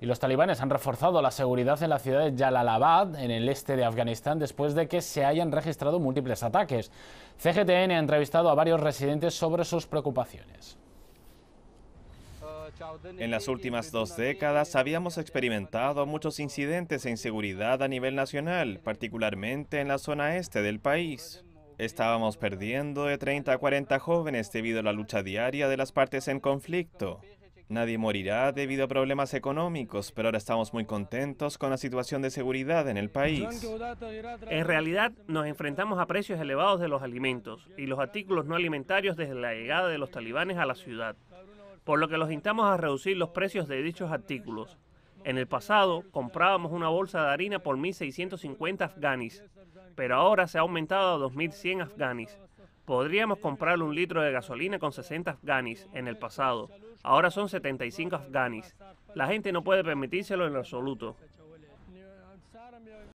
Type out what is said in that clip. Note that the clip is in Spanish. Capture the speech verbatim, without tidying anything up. y los talibanes han reforzado la seguridad en la ciudad de Jalalabad, en el este de Afganistán, después de que se hayan registrado múltiples ataques. C G T N ha entrevistado a varios residentes sobre sus preocupaciones. En las últimas dos décadas habíamos experimentado muchos incidentes de inseguridad a nivel nacional, particularmente en la zona este del país. Estábamos perdiendo de treinta a cuarenta jóvenes debido a la lucha diaria de las partes en conflicto. Nadie morirá debido a problemas económicos, pero ahora estamos muy contentos con la situación de seguridad en el país. En realidad, nos enfrentamos a precios elevados de los alimentos y los artículos no alimentarios desde la llegada de los talibanes a la ciudad, por lo que los instamos a reducir los precios de dichos artículos. En el pasado, comprábamos una bolsa de harina por mil seiscientos cincuenta afganis, pero ahora se ha aumentado a dos mil cien afganis. Podríamos comprar un litro de gasolina con sesenta afganis en el pasado, ahora son setenta y cinco afganis. La gente no puede permitírselo en lo absoluto.